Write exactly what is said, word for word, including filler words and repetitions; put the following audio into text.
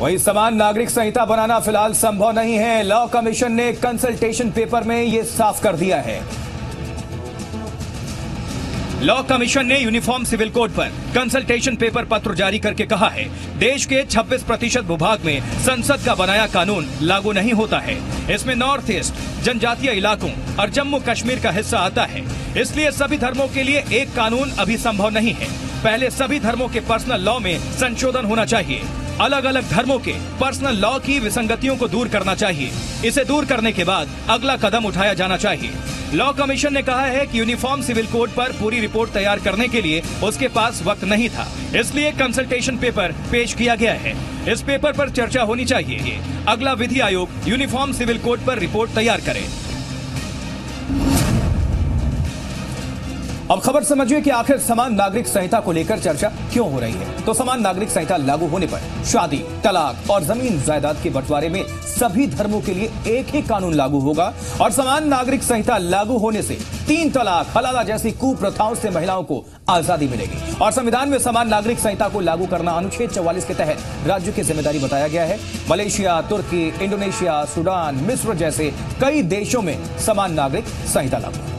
वहीं समान नागरिक संहिता बनाना फिलहाल संभव नहीं है। लॉ कमीशन ने कंसल्टेशन पेपर में यह साफ कर दिया है। लॉ कमीशन ने यूनिफॉर्म सिविल कोड पर कंसल्टेशन पेपर पत्र जारी करके कहा है, देश के छब्बीस प्रतिशत भूभाग में संसद का बनाया कानून लागू नहीं होता है। इसमें नॉर्थ ईस्ट, जनजातीय इलाकों और जम्मू कश्मीर का हिस्सा आता है। इसलिए सभी धर्मों के लिए एक कानून अभी संभव नहीं है। पहले सभी धर्मों के पर्सनल लॉ में संशोधन होना चाहिए। अलग अलग धर्मों के पर्सनल लॉ की विसंगतियों को दूर करना चाहिए। इसे दूर करने के बाद अगला कदम उठाया जाना चाहिए। लॉ कमीशन ने कहा है कि यूनिफॉर्म सिविल कोड पर पूरी रिपोर्ट तैयार करने के लिए उसके पास वक्त नहीं था, इसलिए कंसल्टेशन पेपर पेश किया गया है। इस पेपर पर चर्चा होनी चाहिए। अगला विधि आयोग यूनिफॉर्म सिविल कोड पर रिपोर्ट तैयार करे। अब खबर समझिए कि आखिर समान नागरिक संहिता को लेकर चर्चा क्यों हो रही है। तो समान नागरिक संहिता लागू होने पर शादी, तलाक और जमीन जायदाद के बंटवारे में सभी धर्मों के लिए एक ही कानून लागू होगा और समान नागरिक संहिता लागू होने से तीन तलाक, हलाला जैसी कुप्रथाओं से महिलाओं को आजादी मिलेगी। और संविधान में समान नागरिक संहिता को लागू करना अनुच्छेद चौवालीस के तहत राज्य की जिम्मेदारी बताया गया है। मलेशिया, तुर्की, इंडोनेशिया, सूडान, मिस्र जैसे कई देशों में समान नागरिक संहिता लागू